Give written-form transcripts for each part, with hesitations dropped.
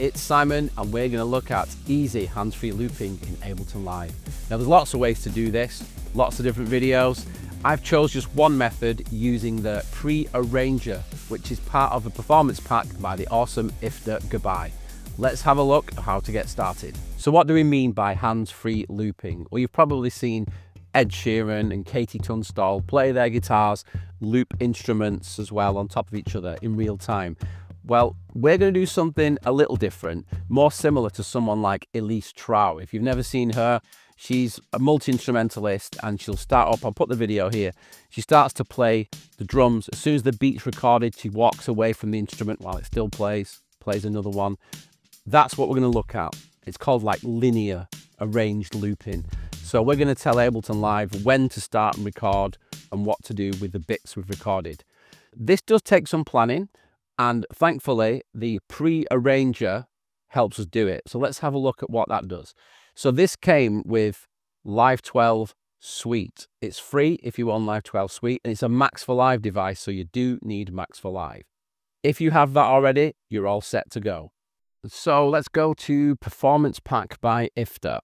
it's Simon, and we're going to look at easy hands-free looping in Ableton Live. Now, there's lots of ways to do this, lots of different videos. I've chose just one method using the Pre-Arranger, which is part of the Performance Pack by the awesome Iftah. Let's have a look at how to get started. So what do we mean by hands-free looping? Well, you've probably seen Ed Sheeran and Katie Tunstall play their guitars, loop instruments as well on top of each other in real time. Well, we're going to do something a little different, more similar to someone like Elise Trow. If you've never seen her, she's a multi-instrumentalist, and she'll start up, I'll put the video here. She starts to play the drums. As soon as the beat's recorded, she walks away from the instrument while it still plays another one. That's what we're going to look at. It's called like linear arranged looping. So we're going to tell Ableton Live when to start and record and what to do with the bits we've recorded. This does take some planning, and thankfully the Pre-Arranger helps us do it. So let's have a look at what that does. So this came with Live 12 Suite. It's free if you own Live 12 Suite, and it's a Max for Live device, so you do need Max for Live. If you have that already, you're all set to go. So let's go to Performance Pack by Iftah,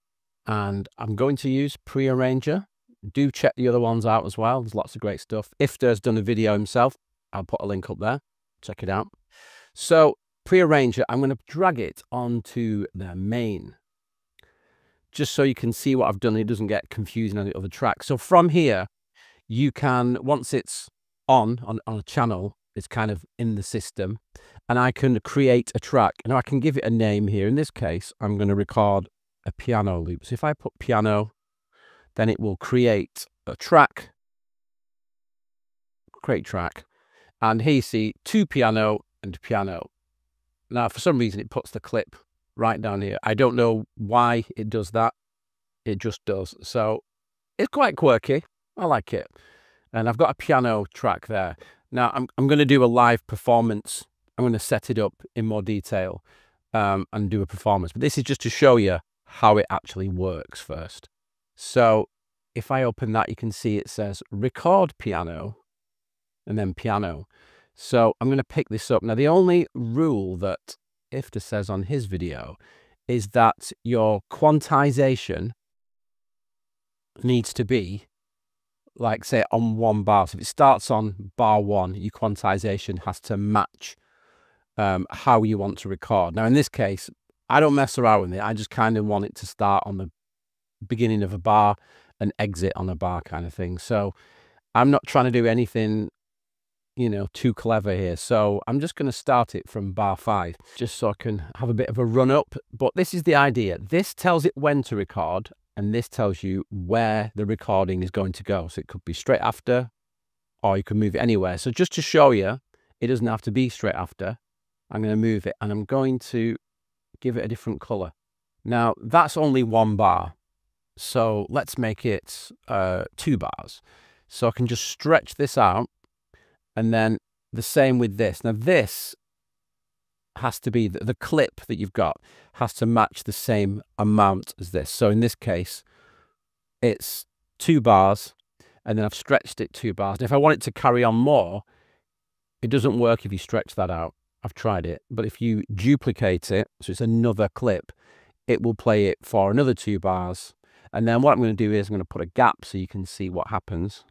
and I'm going to use Pre-Arranger. Do check the other ones out as well. There's lots of great stuff. Iftah's done a video himself. I'll put a link up there. Check it out. So Pre-Arranger, I'm going to drag it onto the main, just so you can see what I've done and it doesn't get confusing on the other track. So from here, you can, once it's on a channel, it's kind of in the system, and I can create a track. And I can give it a name here. In this case, I'm going to record a piano loop. So if I put piano, then it will create a track, create track. And here you see two piano and piano. Now, for some reason, it puts the clip right down here. I don't know why it does that. It just does. So it's quite quirky. I like it. And I've got a piano track there. Now I'm going to do a live performance. I'm going to set it up in more detail and do a performance. But this is just to show you how it actually works first. So if I open that, you can see it says record piano and then piano. So I'm going to pick this up. Now the only rule that Iftah says on his video is that your quantization needs to be, like, say, on one bar. So if it starts on bar one, your quantization has to match how you want to record. Now in this case, I don't mess around with it. I just kind of want it to start on the beginning of a bar and exit on a bar kind of thing. So I'm not trying to do anything, you know, too clever here. So I'm just going to start it from bar 5, just so I can have a bit of a run up. But this is the idea. This tells it when to record, and this tells you where the recording is going to go. So it could be straight after, or you can move it anywhere. So just to show you, it doesn't have to be straight after. I'm going to move it, and I'm going to give it a different color. Now that's only one bar. So let's make it 2 bars. So I can just stretch this out. And then the same with this. Now this has to be, the clip that you've got has to match the same amount as this. So in this case, it's 2 bars, and then I've stretched it 2 bars. And if I want it to carry on more, it doesn't work if you stretch that out. I've tried it. But if you duplicate it, so it's another clip, it will play it for another 2 bars. And then what I'm going to do is I'm going to put a gap so you can see what happens,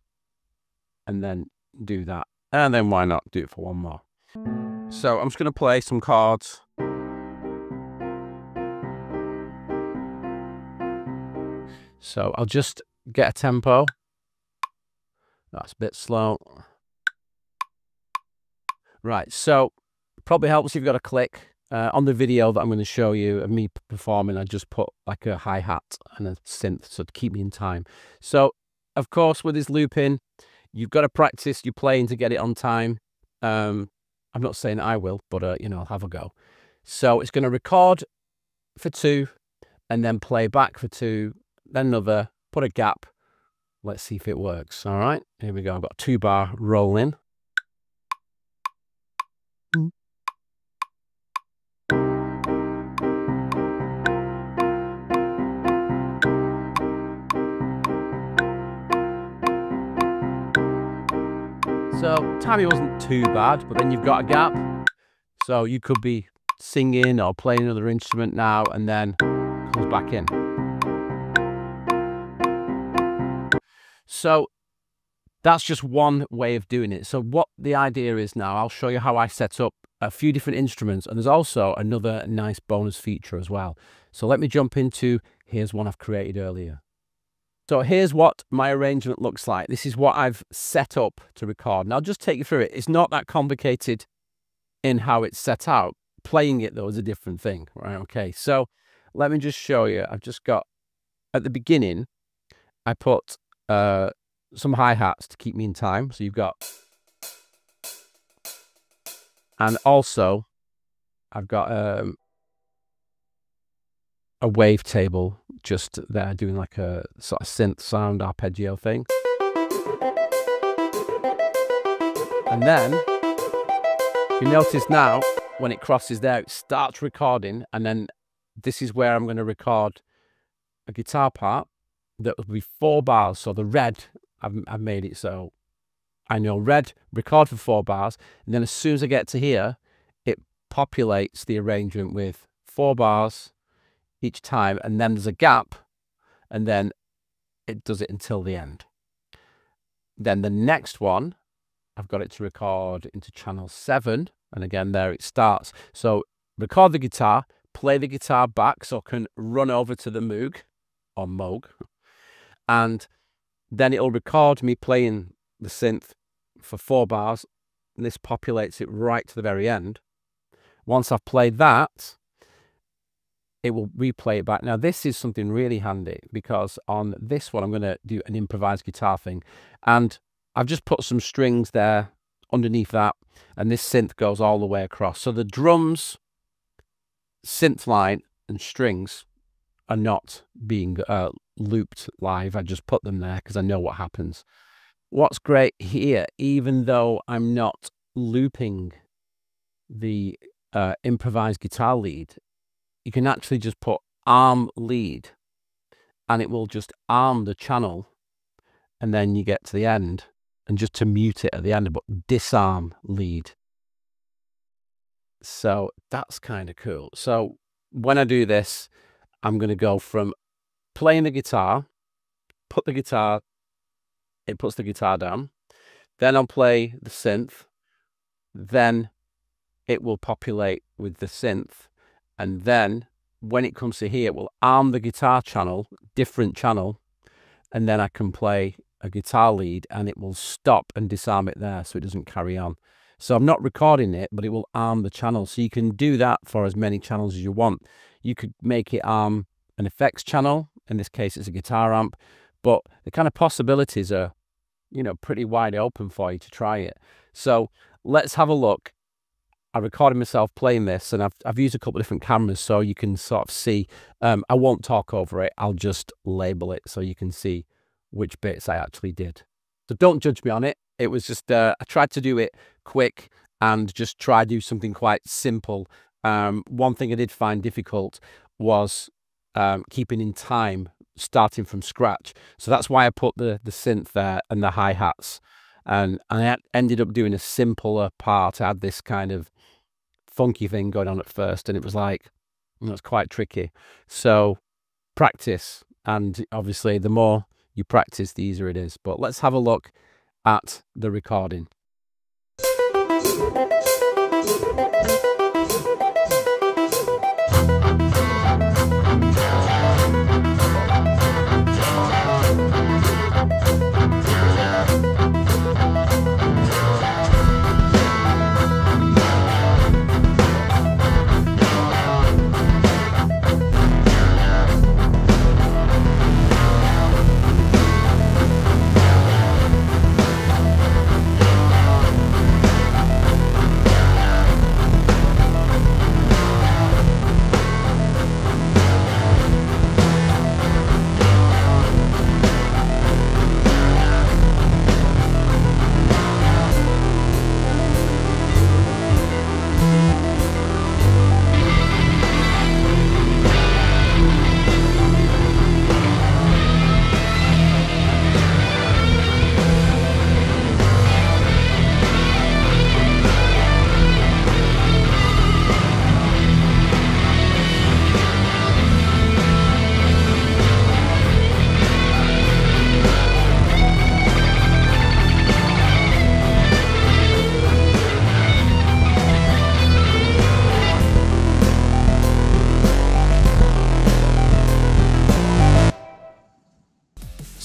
and then do that. And then why not do it for one more? So I'm just going to play some chords. So I'll just get a tempo. That's a bit slow. Right, so probably helps if you've got a click. On the video that I'm going to show you of me performing, I just put like a hi-hat and a synth, so to keep me in time. So, of course, with this looping, you've got to practice your playing to get it on time. I'm not saying I will, but, you know, I'll have a go. So it's going to record for 2 and then play back for 2, then another, put a gap. Let's see if it works. All right, here we go. I've got a 2-bar roll in. So timing wasn't too bad, but then you've got a gap. So you could be singing or playing another instrument now, and then comes back in. So that's just one way of doing it. So what the idea is now, I'll show you how I set up a few different instruments, and there's also another nice bonus feature as well. So let me jump into, here's one I've created earlier. So here's what my arrangement looks like. This is what I've set up to record. And I'll just take you through it. It's not that complicated in how it's set out. Playing it, though, is a different thing, right? Okay, so let me just show you. I've just got, at the beginning, I put some hi-hats to keep me in time. So you've got, and also I've got a wavetable just there doing like a sort of synth sound arpeggio thing. And then you notice now when it crosses there, it starts recording, and then this is where I'm going to record a guitar part that will be 4 bars. So the red, I've made it so I know red, record for 4 bars, and then as soon as I get to here, it populates the arrangement with 4 bars each time, and then there's a gap, and then it does it until the end. Then the next one, I've got it to record into channel 7, and again there it starts. So record the guitar, play the guitar back, so I can run over to the Moog, or Moog, and then it'll record me playing the synth for 4 bars, and this populates it right to the very end. Once I've played that, it will replay it back. Now this is something really handy, because on this one I'm going to do an improvised guitar thing, and I've just put some strings there underneath that, and this synth goes all the way across. So the drums, synth line and strings are not being looped live. I just put them there because I know what happens. What's great here, even though I'm not looping the improvised guitar lead, you can actually just put arm lead and it will just arm the channel, and then you get to the end and just to mute it at the end, but disarm lead. So that's kind of cool. So when I do this, I'm going to go from playing the guitar, put the guitar, it puts the guitar down, then I'll play the synth, then it will populate with the synth, and then when it comes to here, it will arm the guitar channel, different channel, and then I can play a guitar lead and it will stop and disarm it there so it doesn't carry on. So I'm not recording it, but it will arm the channel. So you can do that for as many channels as you want. You could make it arm an effects channel. In this case, it's a guitar amp, but the kind of possibilities are, you know, pretty wide open for you to try it. So let's have a look. I recorded myself playing this, and I've used a couple of different cameras so you can sort of see. I won't talk over it. I'll just label it so you can see which bits I actually did. So don't judge me on it. It was just, I tried to do it quick and just try to do something quite simple. One thing I did find difficult was keeping in time, starting from scratch. So that's why I put the synth there and the hi-hats. And I ended up doing a simpler part. I had this kind of funky thing going on at first, and it was like, that's quite tricky. So practice, and obviously the more you practice, the easier it is. But let's have a look at the recording.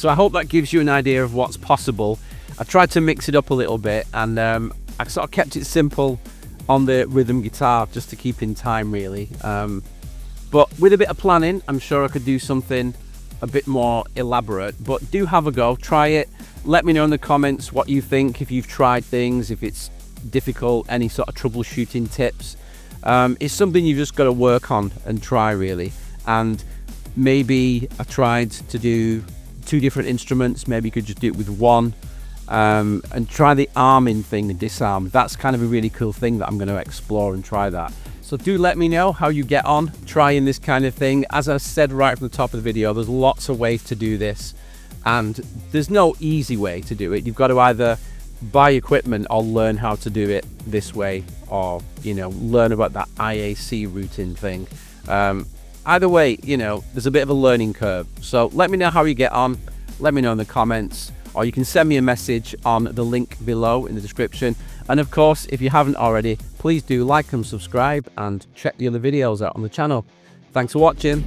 So I hope that gives you an idea of what's possible. I tried to mix it up a little bit, and I sort of kept it simple on the rhythm guitar just to keep in time, really. But with a bit of planning, I'm sure I could do something a bit more elaborate. But do have a go, try it. Let me know in the comments what you think, if you've tried things, if it's difficult, any sort of troubleshooting tips. It's something you've just got to work on and try, really. And maybe I tried to do two different instruments, maybe you could just do it with one. And try the arming thing, the disarm. That's kind of a really cool thing that I'm going to explore and try that. So do let me know how you get on trying this kind of thing. As I said right from the top of the video, there's lots of ways to do this, and there's no easy way to do it. You've got to either buy equipment or learn how to do it this way, or, you know, learn about that IAC routing thing. Either way, you know, there's a bit of a learning curve. So let me know how you get on. Let me know in the comments, or you can send me a message on the link below in the description. And of course, if you haven't already, please do like and subscribe and check the other videos out on the channel. Thanks for watching.